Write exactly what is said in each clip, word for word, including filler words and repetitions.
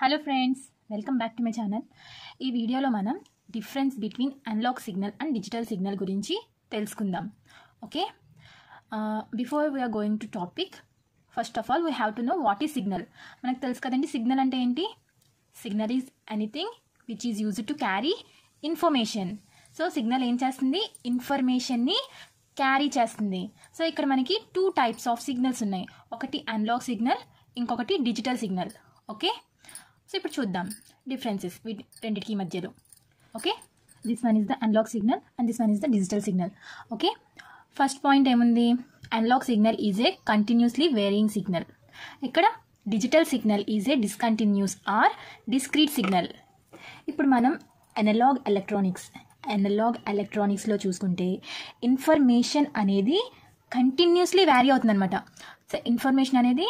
Hello friends, welcome back to my channel. Ee video lo manam difference between analog signal and digital signal gurinchi telusukundam. Okay, uh, before we are going to topic, first of all we have to know what is signal. Manaku telusu kadandi signal ante enti? Signal is anything which is used to carry information. So signal em chestundi? Information ni carry chestundi. So ikkada manaki two types of signals unnai, okati analog signal, inkokati digital signal. Okay, so ఇప్పుడు చూద్దాం differences రెండిటికి మధ్యలో. Okay, this one is the analogue signal and this one is the digital signal. Okay, first point ఏముంది? Analogue signal is a continuously varying signal. ఇక్కడ digital signal is a discontinuous or discrete signal. ఇప్పుడు మనం analogue electronics analogue ఎలక్ట్రానిక్స్లో చూసుకుంటే information అనేది continuously vary అవుతుంది అనమాట. So information అనేది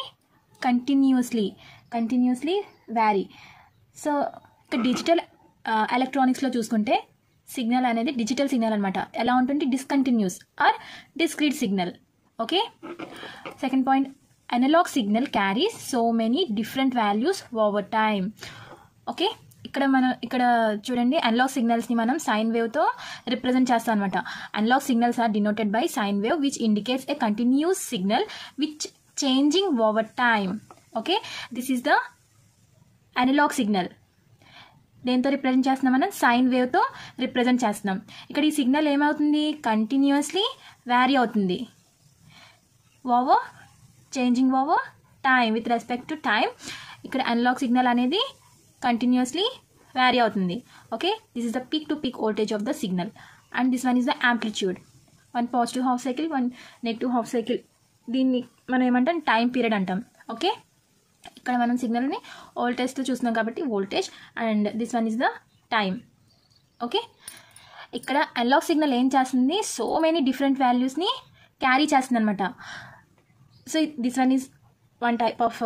continuously continuously vary. So ఇక డిజిటల్ ఎలక్ట్రానిక్స్లో చూసుకుంటే సిగ్నల్ అనేది డిజిటల్ సిగ్నల్ అనమాట. ఎలా ఉంటుంది? Discontinuous or discrete signal. Okay, second point, analogue signal carries so many different values over time. Okay, ఇక్కడ మనం ఇక్కడ చూడండి అనలాగ్ సిగ్నల్స్ని మనం సైన్ వేవ్తో రిప్రజెంట్ చేస్తాం అనమాట. Analogue signals are denoted by sine wave which indicates a continuous signal which changing over time. Okay, this is the analog signal. దేంతో represent చేస్తున్నాం మనం? సైన్ వేవ్తో రిప్రజెంట్ చేస్తున్నాం. ఇక్కడ ఈ సిగ్నల్ ఏమవుతుంది? కంటిన్యూస్లీ వ్యారీ అవుతుంది over changing over time with respect to time. ఇక్కడ analogue signal అనేది కంటిన్యూస్లీ వ్యారీ అవుతుంది. Okay, this is the peak to peak voltage of the signal and this one is the amplitude. One positive half cycle, one negative half cycle. దీన్ని మనం ఏమంటాం? Time period అంటాం. Okay, ఇక్కడ మనం సిగ్నల్ని వోల్టేజ్తో చూస్తున్నాం కాబట్టి voltage, and this one is the time. Okay, ఇక్కడ అనలాగ్ సిగ్నల్ ఏం చేస్తుంది? సో మెనీ డిఫరెంట్ వాల్యూస్ని క్యారీ చేస్తుంది అనమాట. So this one is one type of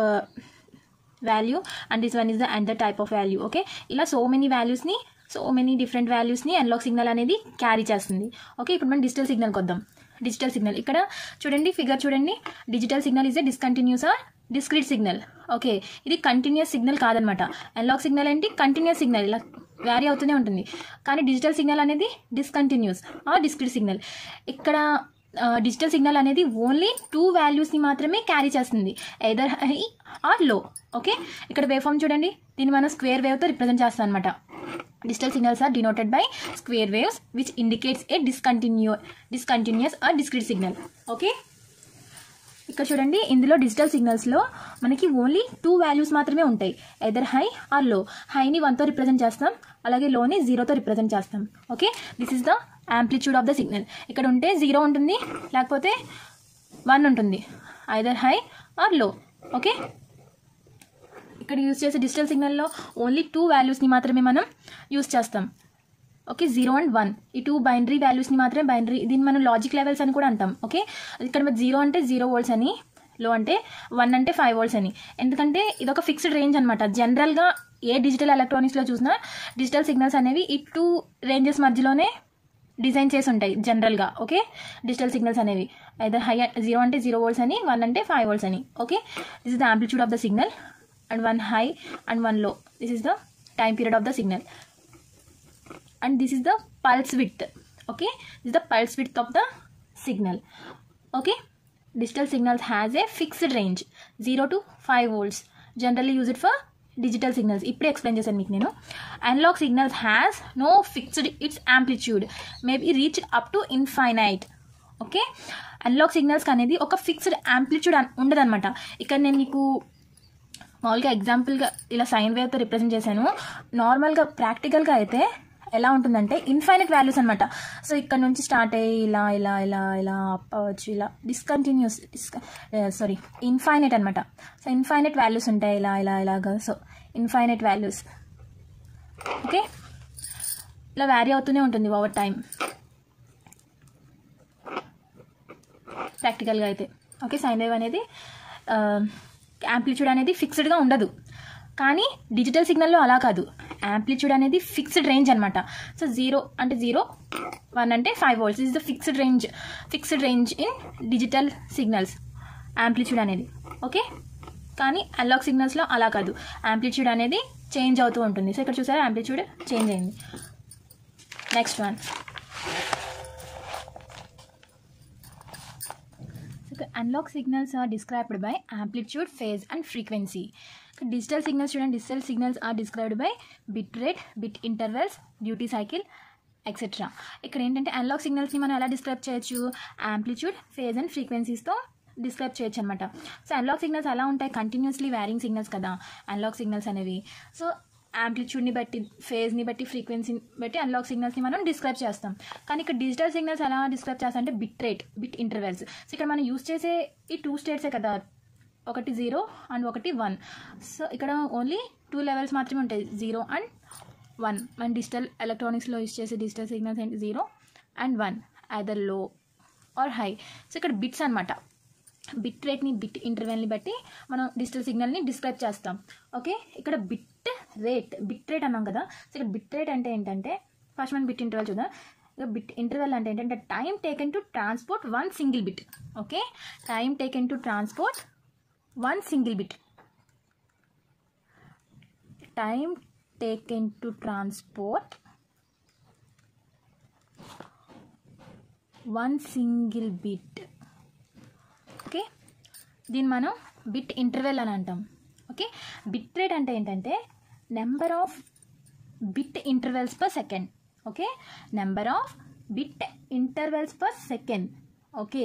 value and this one is the other type of value. Okay, ఇలా so many వాల్యూస్ని so many different వాల్యూస్ని analogue signal అనేది carry చేస్తుంది. ఓకే, ఇప్పుడు మనం డిజిటల్ సిగ్నల్కి వద్దాం. డిజిటల్ సిగ్నల్ ఇక్కడ చూడండి, ఫిగర్ చూడండి. Digital signal is a discontinuous or discrete signal. Okay, ఇది కంటిన్యూస్ సిగ్నల్ కాదనమాట. అనలాగ్ సిగ్నల్ ఏంటి? కంటిన్యూస్ సిగ్నల్, ఇలా వ్యారీ అవుతూనే ఉంటుంది. కానీ డిజిటల్ సిగ్నల్ అనేది డిస్కంటిన్యూస్ ఆర్ డిస్క్రీట్ సిగ్నల్. ఇక్కడ డిజిటల్ సిగ్నల్ అనేది ఓన్లీ టూ వాల్యూస్ని మాత్రమే క్యారీ చేస్తుంది, either high or low. Okay, ఇక్కడ వేవ్ ఫామ్ చూడండి, దీన్ని మనం స్క్వేర్ వేవ్తో రిప్రజెంట్ చేస్తాం అనమాట. Digital signals are denoted by square waves which indicates a discontinuous discontinuous or discrete signal. Okay, ఇక్కడ చూడండి, ఇందులో డిజిటల్ సిగ్నల్స్లో మనకి ఓన్లీ టూ వాల్యూస్ మాత్రమే ఉంటాయి, ఎదర్ హై ఆర్ లో. హైని వన్తో రిప్రజెంట్ చేస్తాం, అలాగే లోని జీరోతో రిప్రజెంట్ చేస్తాం. Okay, this is the amplitude of the signal. ఇక్కడ ఉంటే జీరో ఉంటుంది, లేకపోతే వన్ ఉంటుంది, either high or low. Okay, ఇక్కడ యూజ్ చేసే డిజిటల్ సిగ్నల్లో ఓన్లీ టూ వాల్యూస్ని మాత్రమే మనం యూజ్ చేస్తాం. ఓకే, జీరో అండ్ వన్, ఈ టూ బైనరీ వాల్యూస్ని మాత్రమే బైనరీ, దీన్ని మనం లాజిక్ లెవెల్స్ అని కూడా అంటాం. ఓకే, ఇక్కడ జీరో అంటే జీరో వోల్ట్స్ అని, లో అంటే వన్ అంటే ఫైవ్ వోల్ట్స్ అని. ఎందుకంటే ఇది ఒక ఫిక్స్డ్ రేంజ్ అనమాట. జనరల్గా ఏ డిజిటల్ ఎలక్ట్రానిక్స్లో చూసినా డిజిటల్ సిగ్నల్స్ అనేవి ఈ టూ రేంజెస్ మధ్యలోనే డిజైన్ చేసి ఉంటాయి జనరల్గా. ఓకే, డిజిటల్ సిగ్నల్స్ అనేవి అయితే హై, జీరో అంటే జీరో వోల్ట్స్ అని, వన్ అంటే ఫైవ్ వోల్ట్స్ అని. Okay, this is the amplitude of the signal and one high and one low. This is the time period of the signal and this is the pulse width. Okay, this is the pulse width of the signal. Okay, digital signals has a fixed range zero to five volts, generally use it for digital signals. Ippudu explain chesaru meeku nenu. Analog signals has no fixed its amplitude, may be reached up to infinite. Okay, analog signals kanedi oka fixed amplitude undadu anamata. Ikkada nenu meeku మామూలుగా ఎగ్జాంపుల్గా ఇలా sign వేవ్తో represent చేశాను. నార్మల్గా ప్రాక్టికల్గా అయితే ఎలా ఉంటుందంటే infinite values అనమాట. సో ఇక్కడ నుంచి స్టార్ట్ అయ్యి ఇలా ఇలా ఇలా ఇలా అప్ అవ్వచ్చు, ఇలా డిస్కంటిన్యూస్ డిస్క సారీ ఇన్ఫైనైట్ అనమాట. సో ఇన్ఫైనైట్ వాల్యూస్ ఉంటాయి, ఇలా ఇలా ఇలాగా. సో ఇన్ఫైనైట్ వాల్యూస్ ఓకే, ఇలా వ్యారీ అవుతూనే ఉంటుంది ఓవర్ టైం ప్రాక్టికల్గా అయితే. ఓకే, సైన్ వేవ్ అనేది యాంప్లిట్యూడ్ అనేది ఫిక్స్డ్గా ఉండదు, కానీ డిజిటల్ సిగ్నల్లో అలా కాదు. యాంప్లిట్యూడ్ అనేది ఫిక్స్డ్ రేంజ్ అనమాట. సో జీరో అంటే జీరో, వన్ అంటే five volts. Is the fixed range fixed range in digital signals amplitude అనేది. ఓకే, కానీ అనలాగ్ సిగ్నల్స్లో అలా కాదు, యాంప్లిట్యూడ్ అనేది చేంజ్ అవుతూ ఉంటుంది. సో ఇక్కడ చూసారా యాంప్లిట్యూడ్ చేంజ్ అయింది. Next one analogue signals are described by amplitude, phase and frequency. Digital signals చూడండి, digital signals are described by bit rate, bit intervals, duty cycle etcetera. ఇక్కడ ఏంటంటే అనలాగ్ సిగ్నల్స్ని మనం ఎలా డిస్క్రైబ్ చేయొచ్చు, యాంప్లిట్యూడ్, ఫేజ్ అండ్ ఫ్రీక్వెన్సీస్తో describe చేయొచ్చు అనమాట. సో అనలాగ్ సిగ్నల్స్ ఎలా ఉంటాయి, కంటిన్యూస్లీ వ్యారింగ్ సిగ్నల్స్ కదా అనలాగ్ సిగ్నల్స్ అనేవి. సో యాంప్లిట్యూడ్ని బట్టి, ఫేజ్ని బట్టి, ఫ్రీక్వెన్సీని బట్టి అనలాగ్ సిగ్నల్స్ని మనం డిస్క్రైబ్ చేస్తాం. కానీ ఇక్కడ డిజిటల్ సిగ్నల్స్ ఎలా డిస్క్రైబ్ చేస్తాం అంటే bit rate, bit intervals. So ఇక్కడ మనం యూజ్ చేసే ఈ టూ స్టేట్సే కదా, ఒకటి జీరో అండ్ ఒకటి వన్. సో ఇక్కడ ఓన్లీ టూ లెవెల్స్ మాత్రమే ఉంటాయి, జీరో అండ్ వన్. మన డిజిటల్ ఎలక్ట్రానిక్స్లో యూజ్ చేసే డిజిటల్ సిగ్నల్స్ ఏంటి, zero and one, either low or high. So ఇక్కడ బిట్స్ అనమాట, బిట్ రేట్ని, బిట్ ఇంటర్వెల్ని బట్టి మనం డిజిటల్ సిగ్నల్ని డిస్క్రైబ్ చేస్తాం. ఓకే, ఇక్కడ బిట్ రేట్, బిట్ రేట్ అన్నాం కదా. సో ఇక్కడ బిట్ రేట్ అంటే ఏంటంటే, ఫస్ట్ మనం బిట్ ఇంటర్వెల్ చూద్దాం. ఇక్కడ బిట్ ఇంటర్వెల్ అంటే ఏంటంటే time taken to transport one single bit. Okay, time taken to transport one single bit, time taken to transport one single bit. Okay, దీన్ని మనం బిట్ ఇంటర్వెల్ అని అంటాం. ఓకే, బిట్ రేట్ అంటే ఏంటంటే number of bit intervals per second. Okay, number of bit intervals per second. Okay,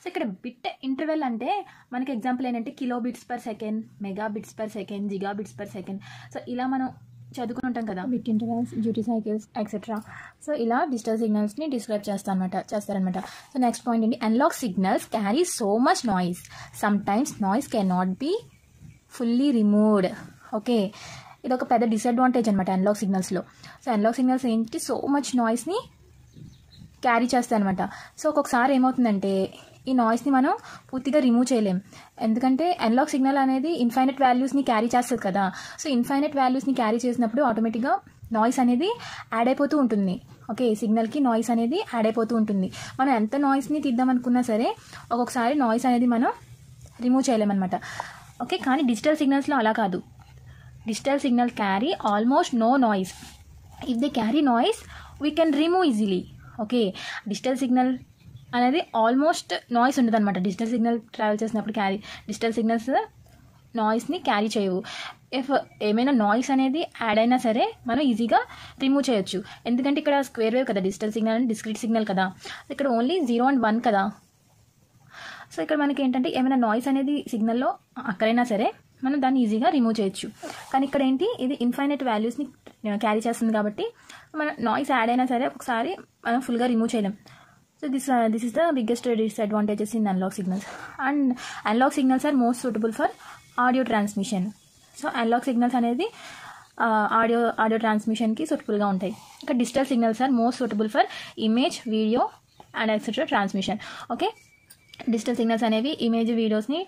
so ఇక్కడ bit interval అంటే మనకి example ఏంటంటే kilobits per second, megabits per second, gigabits per second. So ఇలా మనం చదువుకుని ఉంటాం కదా bit intervals, duty cycles etcetera. So ఇలా డిజిటల్ సిగ్నల్స్ని డిస్క్రైబ్ చేస్తా అనమాట చేస్తారనమాట. సో నెక్స్ట్ పాయింట్ ఏంటి, analogue signals carry so much noise, sometimes noise can not be fully removed. Okay, ఇది ఒక పెద్ద డిసడ్వాంటేజ్ అనమాట అనలాగ్ సిగ్నల్స్లో. సో అనలాగ్ సిగ్నల్స్ ఏంటి, సో మచ్ నాయిస్ని క్యారీ చేస్తాయన్నమాట. సో ఒక్కొక్కసారి ఏమవుతుందంటే ఈ నాయిస్ని మనం పూర్తిగా రిమూవ్ చేయలేం, ఎందుకంటే అనలాగ్ సిగ్నల్ అనేది ఇన్ఫైనైట్ వాల్యూస్ని క్యారీ చేస్తుంది కదా. సో ఇన్ఫైనైట్ వాల్యూస్ని క్యారీ చేసినప్పుడు ఆటోమేటిక్గా నాయిస్ అనేది యాడ్ అయిపోతూ ఉంటుంది. ఓకే, సిగ్నల్కి నాయిస్ అనేది యాడ్ అయిపోతూ ఉంటుంది. మనం ఎంత నాయిస్ని తీద్దామనుకున్నా సరే ఒక్కొక్కసారి నాయిస్ అనేది మనం రిమూవ్ చేయలేమన్నమాట. ఓకే, కానీ డిజిటల్ సిగ్నల్స్లో అలా కాదు. Digital signal carry almost no noise. If they carry noise we can remove easily. Okay, digital signal అనేది ఆల్మోస్ట్ నాయిస్ ఉండదు అనమాట. డిజిటల్ సిగ్నల్ ట్రావెల్ చేసినప్పుడు క్యారీ, డిజిటల్ సిగ్నల్స్ నాయిస్ని క్యారీ చేయవు. ఇఫ్ ఏమైనా నాయిస్ అనేది యాడ్ అయినా సరే మనం ఈజీగా రిమూవ్ చేయొచ్చు, ఎందుకంటే ఇక్కడ స్క్వేర్ వేవ్ కదా, డిజిటల్ సిగ్నల్ అంటే డిస్క్రీట్ సిగ్నల్ కదా. ఇక్కడ ఓన్లీ జీరో అండ్ వన్ కదా. సో ఇక్కడ మనకి ఏంటంటే ఏమైనా నాయిస్ అనేది సిగ్నల్లో అక్కడైనా సరే మనం దాన్ని ఈజీగా రిమూవ్ చేయొచ్చు. కానీ ఇక్కడ ఏంటి, ఇది ఇన్ఫైనైట్ వాల్యూస్ని క్యారీ చేస్తుంది కాబట్టి మన నాయిస్ యాడ్ అయినా సరే ఒకసారి మనం ఫుల్గా రిమూవ్ చేయలేం. So this uh, this is the biggest disadvantages in analog signals, and analog signals are most suitable for audio transmission. So analog signals అనేది ఆడియో ఆడియో ట్రాన్స్మిషన్కి సూటబుల్గా ఉంటాయి. ఇంకా digital signals are most suitable for image, video and etcetera transmission. Okay, digital signals అనేవి image, వీడియోస్ని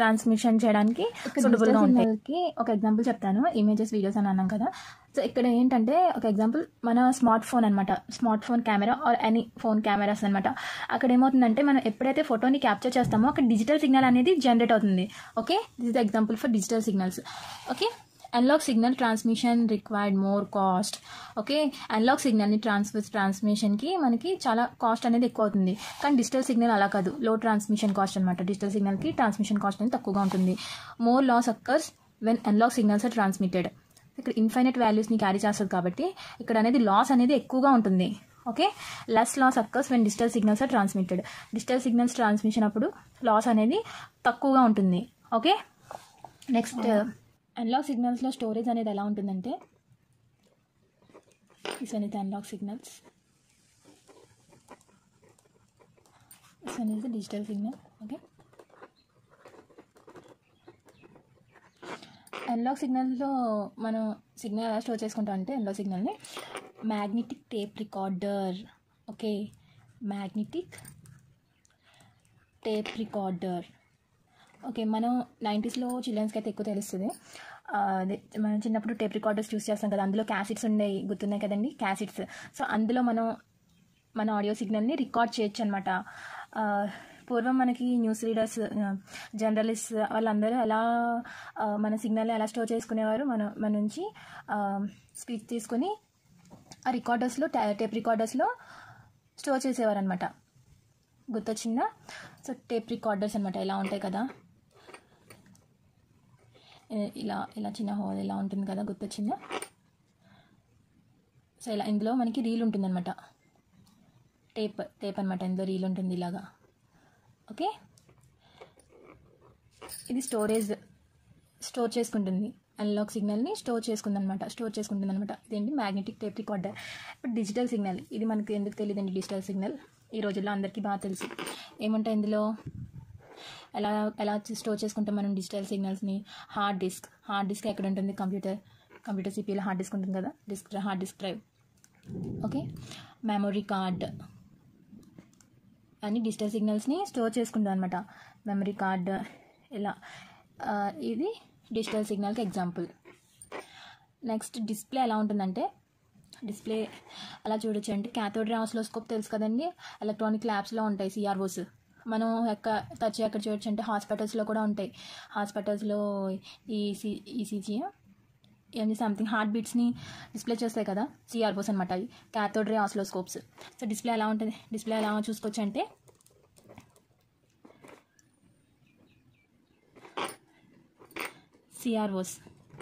transmission చేయడానికి సూటబుల్గా ఉంటాయి. ఒక ఎగ్జాంపుల్ చెప్తాను, ఇమేజెస్, వీడియోస్ అని అన్నాం కదా. సో ఇక్కడ ఏంటంటే ఒక ఎగ్జాంపుల్ మన స్మార్ట్ ఫోన్ అనమాట, smart phone camera or any phone cameras అనమాట. అక్కడ ఏమవుతుందంటే మనం ఎప్పుడైతే ఫోటోని క్యాప్చర్ చేస్తామో అక్కడ డిజిటల్ సిగ్నల్ అనేది జనరేట్ అవుతుంది. Okay, this is the example for digital signals. Okay, analogue signal transmission required more cost. Okay, analogue సిగ్నల్ని ట్రాన్స్ఫర్ ట్రాన్స్మిషన్కి మనకి చాలా కాస్ట్ అనేది ఎక్కువ అవుతుంది. కానీ డిజిటల్ సిగ్నల్ అలా కాదు, లో ట్రాన్స్మిషన్ కాస్ట్ అనమాట. డిజిటల్ సిగ్నల్కి ట్రాన్స్మిషన్ కాస్ట్ అనేది తక్కువగా ఉంటుంది. More loss occurs when analogue signals are transmitted. ఇక్కడ ఇన్ఫైనైట్ వాల్యూస్ని క్యారీ చేస్తుంది కాబట్టి ఇక్కడ అనేది లాస్ అనేది ఎక్కువగా ఉంటుంది. Okay, less loss occurs when digital signals are transmitted. Digital signals transmission అప్పుడు లాస్ అనేది తక్కువగా ఉంటుంది. ఓకే, నెక్స్ట్ అనలాగ్ సిగ్నల్స్లో స్టోరేజ్ అనేది ఎలా ఉంటుందంటే, ఇస్ అనేది అనలాగ్ సిగ్నల్స్, ఇస్ అనేది డిజిటల్ సిగ్నల్. ఓకే, అనలాగ్ సిగ్నల్స్లో మనం సిగ్నల్ ఎలా స్టోర్ చేసుకుంటాం అంటే, అనలాగ్ సిగ్నల్ని magnetic tape recorder. Okay, magnetic tape recorder. Okay, మనం నైంటీస్లో చిల్డ్రన్స్కి అయితే ఎక్కువ తెలుస్తుంది. మనం చిన్నప్పుడు టేప్ రికార్డర్స్ చూస్ చేస్తాం కదా, అందులో క్యాసెట్స్ ఉండేవి, గుర్తున్నాయి కదండి క్యాసెట్స్. సో అందులో మనం మన ఆడియో సిగ్నల్ని రికార్డ్ చేయొచ్చు అనమాట. పూర్వం మనకి న్యూస్ రీడర్స్ జర్నలిస్ట్ వాళ్ళందరూ అలా మన సిగ్నల్ని అలా స్టోర్ చేసుకునేవారు. మన మన నుంచి స్పీచ్ తీసుకొని ఆ రికార్డర్స్లో టేప్ రికార్డర్స్లో స్టోర్ చేసేవారు అనమాట. గుర్తొచ్చిందా? సో టేప్ రికార్డర్స్ అనమాట. ఇలా ఉంటాయి కదా, ఇలా ఇలా చిన్న హోల్ ఇలా ఉంటుంది కదా, గుర్తొచ్చిందా? సో ఇలా ఇందులో మనకి రీల్ ఉంటుందన్నమాట. టేప్ టేప్ అనమాట, ఇందులో రీల్ ఉంటుంది ఇలాగా. ఓకే, ఇది స్టోరేజ్ స్టోర్ చేసుకుంటుంది, అనలాగ్ సిగ్నల్ని స్టోర్ చేసుకుందనమాట స్టోర్ చేసుకుంటుంది అనమాట. ఇదేంటి మ్యాగ్నెటిక్ టేప్ రికార్డర్. ఇప్పుడు డిజిటల్ సిగ్నల్, ఇది మనకు ఎందుకు తెలియదండి. డిజిటల్ సిగ్నల్ ఈ రోజుల్లో అందరికీ బాగా తెలుసు. ఏముంటాయి ఇందులో, ఎలా ఎలా స్టోర్ చేసుకుంటాం మనం డిజిటల్ సిగ్నల్స్ని? హార్డ్ డిస్క్ హార్డ్ డిస్క్ ఎక్కడ ఉంటుంది? Computer computer CPL hard disk ఉంటుంది కదా, disk hard disk drive. Okay, memory card అని డిజిటల్ సిగ్నల్స్ని స్టోర్ చేసుకుంటాం అనమాట. మెమరీ కార్డ్ ఇలా, ఇది డిజిటల్ సిగ్నల్కి ఎగ్జాంపుల్. నెక్స్ట్ డిస్ప్లే ఎలా ఉంటుందంటే, డిస్ప్లే అలా చూడొచ్చు. అంటే క్యాథోడ్ రే ఆసిలోస్కోప్ తెలుసు కదండి, ఎలక్ట్రానిక్ ల్యాబ్స్లో ఉంటాయి సిఆర్ఓస్. మనం ఎక్క టచ్ ఎక్కడ చూడొచ్చు అంటే హాస్పిటల్స్లో కూడా ఉంటాయి. హాస్పిటల్స్లో ఈసీ ఈసీజీ ఇవన్నీ సంథింగ్ హార్ట్ బీట్స్ని డిస్ప్లే చేస్తాయి కదా, సిఆర్-Vos అనమాట అవి, cathode ray oscilloscopes. So display ఎలా ఉంటుంది, డిస్ప్లే ఎలా చూసుకోవచ్చు అంటే, సిఆర్-Vos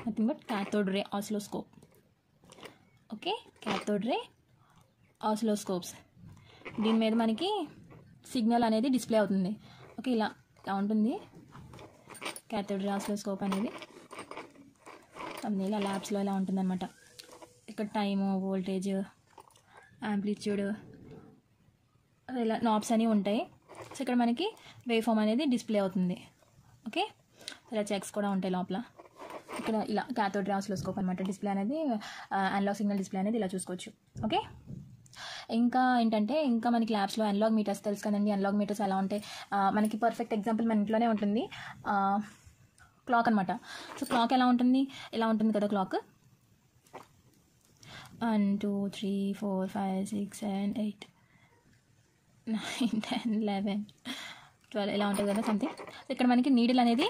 nothing but cathode ray oscilloscope. Okay, cathode ray oscilloscopes. దీని మీద మనకి సిగ్నల్ అనేది డిస్ప్లే అవుతుంది. ఓకే, ఇలా ఇలా ఉంటుంది క్యాథోడ్ రే ఆసిలోస్కోప్ అనేది. ఇలా ల్యాబ్స్లో ఇలా ఉంటుందన్నమాట. ఇక్కడ టైము, వోల్టేజ్, యాంప్లిట్యూడ్, ఇలా నాబ్స్ అనేవి ఉంటాయి. సో ఇక్కడ మనకి వేవ్ ఫామ్ అనేది డిస్ప్లే అవుతుంది. ఓకే, ఇలా చెక్స్ కూడా ఉంటాయి లోపల. ఇక్కడ ఇలా క్యాథోడ్ రే ఆసిలోస్కోప్ అనమాట డిస్ప్లే అనేది, అనలాగ్ సిగ్నల్ డిస్ప్లే అనేది ఇలా చూసుకోవచ్చు. ఓకే, ఇంకా ఏంటంటే, ఇంకా మనకి ల్యాబ్స్లో అనలాగ్ మీటర్స్ తెలుసు కదండి. అనలాగ్ మీటర్స్ ఎలా ఉంటాయి, మనకి పర్ఫెక్ట్ ఎగ్జాంపుల్ మన ఇంట్లోనే ఉంటుంది, క్లాక్ అనమాట. సో క్లాక్ ఎలా ఉంటుంది, ఇలా ఉంటుంది కదా clock. One two three four five six seven eight nine ten eleven twelve ఇలా ఉంటుంది కదా సంథింగ్. ఇక్కడ మనకి నీడిల్ అనేది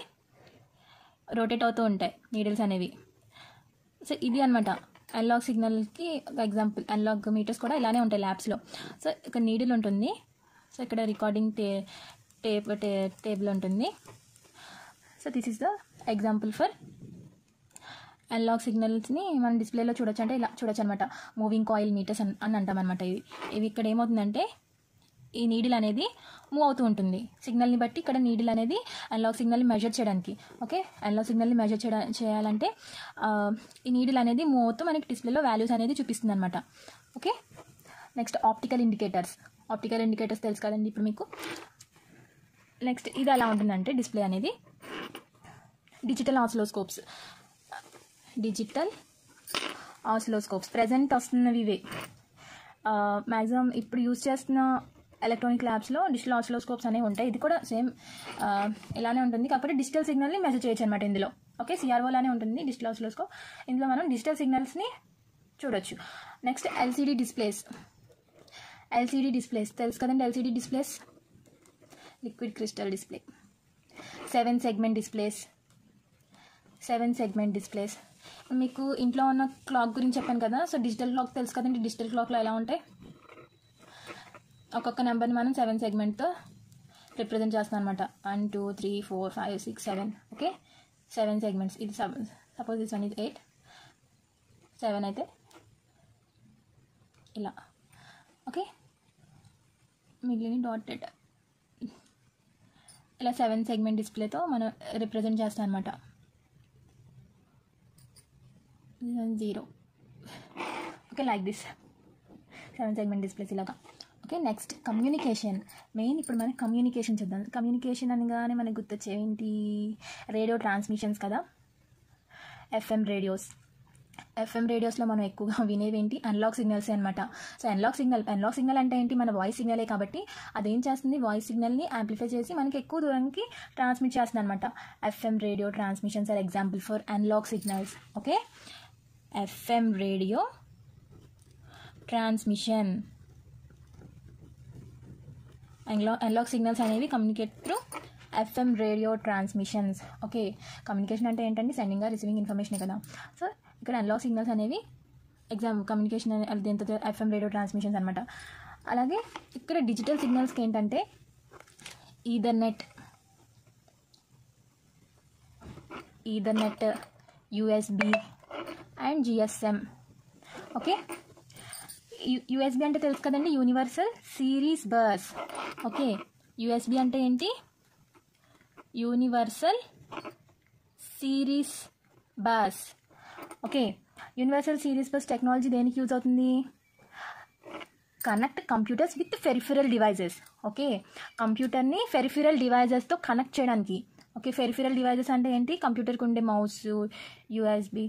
రొటేట్ అవుతూ ఉంటాయి, నీడిల్స్ అనేవి. సో ఇది అనమాట అనలాగ్ సిగ్నల్కి ఎగ్జాంపుల్. అనలాగ్ మీటర్స్ కూడా ఇలానే ఉంటాయి ల్యాబ్స్లో. సో ఇక్కడ నీడిల్ ఉంటుంది. సో ఇక్కడ రికార్డింగ్ టే టేప్ టే టేబుల్ ఉంటుంది. So this is the example for analogue సిగ్నల్స్ని మనం డిస్ప్లేలో చూడొచ్చు. అంటే ఇలా చూడొచ్చు అనమాట. మూవింగ్ కాయిల్ మీటర్స్ అని అని అంటాం అనమాట ఇవి. ఇవి ఇక్కడ ఏమవుతుందంటే, ఈ నీడిల్ అనేది మూవ్ అవుతూ ఉంటుంది సిగ్నల్ని బట్టి. ఇక్కడ నీడిల్ అనేది అనలాగ్ సిగ్నల్ని మెజర్ చేయడానికి. ఓకే, అనలాగ్ సిగ్నల్ని మెజర్ చేయడా చేయాలంటే ఈ నీడిల్ అనేది మూవ్ అవుతూ మనకి డిస్ప్లేలో వాల్యూస్ అనేది చూపిస్తుంది అనమాట. Okay, next optical indicators. Optical indicators తెలుసు కదండి ఇప్పుడు మీకు. నెక్స్ట్ ఇది ఎలా ఉంటుందంటే డిస్ప్లే అనేది, digital oscilloscopes. Digital oscilloscopes present వస్తున్నవి ఇవే మ్యాక్సిమం. ఇప్పుడు యూజ్ చేస్తున్న ఎలక్ట్రానిక్ ల్యాబ్స్లో డిజిటల్ ఆసిలోస్కోప్స్ అనేవి ఉంటాయి. ఇది కూడా సేమ్ ఇలానే ఉంటుంది, కాకపోతే డిజిటల్ సిగ్నల్ని మెజర్ చేయొచ్చు అనమాట ఇందులో. ఓకే, సిఆర్ఓ లానే ఉంటుంది డిజిటల్ ఆసిలోస్కోప్. ఇందులో మనం డిజిటల్ సిగ్నల్స్ని చూడొచ్చు. Next LCD displays. LCD displays తెలుసు కదండి. LCD displays, liquid crystal display, seven segment displays seven segment displays మీకు ఇంట్లో ఉన్న క్లాక్ గురించి చెప్పాను కదా. సో డిజిటల్ క్లాక్ తెలుసు కదండి. డిజిటల్ క్లాక్లో ఎలా ఉంటాయి, ఒక్కొక్క నెంబర్ని మనం సెవెన్ సెగ్మెంట్తో రిప్రజెంట్ చేస్తాం అనమాట. One two three four five six seven okay, seven segments. ఇది సపోజ్ దిస్ వన్ ఇది ఎయిట్, సెవెన్ అయితే ఇలా. ఓకే, మిగిలిన డాటెడ్ ఇలా సెవెన్ సెగ్మెంట్ డిస్ప్లేతో మనం రిప్రజెంట్ చేస్తాం అనమాట. Zero okay, like this seven segment displays ఇలాగా. Okay, next communication. మెయిన్ ఇప్పుడు మనం కమ్యూనికేషన్ చూద్దాం. కమ్యూనికేషన్ అనగానే మనకు గుర్తొచ్చేంటి, రేడియో ట్రాన్స్మిషన్స్ కదా, ఎఫ్ఎం రేడియోస్. ఎఫ్ఎం రేడియోస్లో మనం ఎక్కువగా వినేవి ఏంటి, అనలాగ్ సిగ్నల్స్ అనమాట. So analogue signal analogue signal అంటే ఏంటి, మన వాయిస్ సిగ్నలే కాబట్టి అదేం చేస్తుంది, వాయిస్ సిగ్నల్ని యాంప్లిఫై చేసి మనకి ఎక్కువ దూరానికి ట్రాన్స్మిట్ చేస్తుంది అనమాట. FM radio transmissions are example for analogue signals. Okay, FM radio transmission analogue signals అనేవి communicate through FM radio transmissions. Okay, communication అంటే ఏంటంటే సెండింగ్ రిసీవింగ్ ఇన్ఫర్మేషన్ కదా. సో ఇక్కడ అనలాగ్ సిగ్నల్స్ అనేవి ఎగ్జామ్ కమ్యూనికేషన్ అనేది ఎంత ఎఫ్ఎం రేడియో ట్రాన్స్మిషన్స్ అనమాట. అలాగే ఇక్కడ డిజిటల్ సిగ్నల్స్కి ఏంటంటే ethernet ethernet USB and GSM. Okay, USB అంటే తెలుసు కదండి, universal series bus. Okay, USB అంటే ఏంటి? Universal series bus. Okay, universal series bus technology దేనికి యూజ్ అవుతుంది? Connect computers with peripheral devices. Okay, కంప్యూటర్ని పెరిఫెరల్ డివైజెస్తో కనెక్ట్ చేయడానికి. ఓకే, పెరిఫెరల్ డివైజెస్ అంటే ఏంటి? కంప్యూటర్కి ఉండే మౌస్, యూఎస్బి,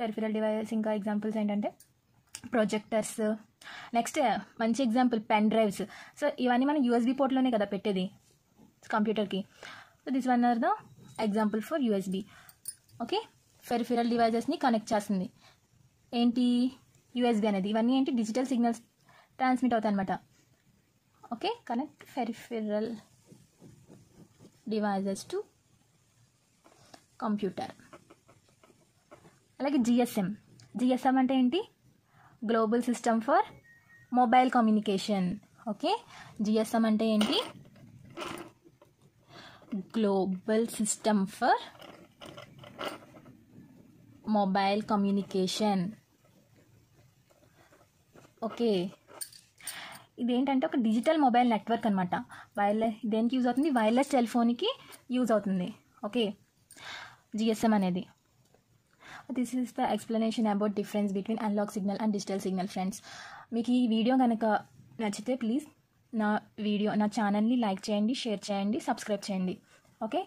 పెరిఫెరల్ డివైజెస్. ఇంకా ఎగ్జాంపుల్స్ ఏంటంటే ప్రొజెక్టర్స్. నెక్స్ట్ మంచి ఎగ్జాంపుల్ పెన్ డ్రైవ్స్. సో ఇవన్నీ మనం యూఎస్బి పోర్ట్లోనే కదా పెట్టేది కంప్యూటర్కి. So this one are the example for USB. Okay, peripheral డివైజెస్ని కనెక్ట్ చేస్తుంది ఏంటి? యూఎస్బి అనేది. ఇవన్నీ ఏంటి? డిజిటల్ సిగ్నల్స్ ట్రాన్స్మిట్ అవుతాయి అనమాట. Okay, connect peripheral devices to computer. అలాగే జిఎస్ఎం. జిఎస్ఎం అంటే ఏంటి? Global system for mobile communication. Okay, GSM అంటే ఏంటి? Global system for mobile communication. Okay, ఇదేంటంటే ఒక డిజిటల్ మొబైల్ నెట్వర్క్ అనమాట. వైర్లెస్ దేనికి యూజ్ అవుతుంది? వైర్లెస్ సెల్ ఫోన్కి యూజ్ అవుతుంది. ఓకే, జిఎస్ఎం అనేది. This is the explanation about difference between analog signal and digital signal. Friends, మీకు ఈ వీడియో కనుక నచ్చితే ప్లీజ్ నా వీడియో నా ఛానల్ని లైక్ చేయండి, షేర్ చేయండి, సబ్స్క్రైబ్ చేయండి. ఓకే.